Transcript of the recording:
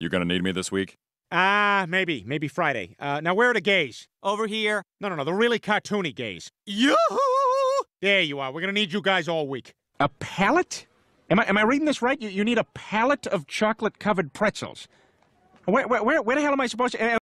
You gonna need me this week? Maybe Friday. Now where are the gays? Over here. No, the really cartoony gays. Yoo-hoo! There you are. We're gonna need you guys all week. A pallet? Am I reading this right? You need a pallet of chocolate-covered pretzels. Where the hell am I supposed to...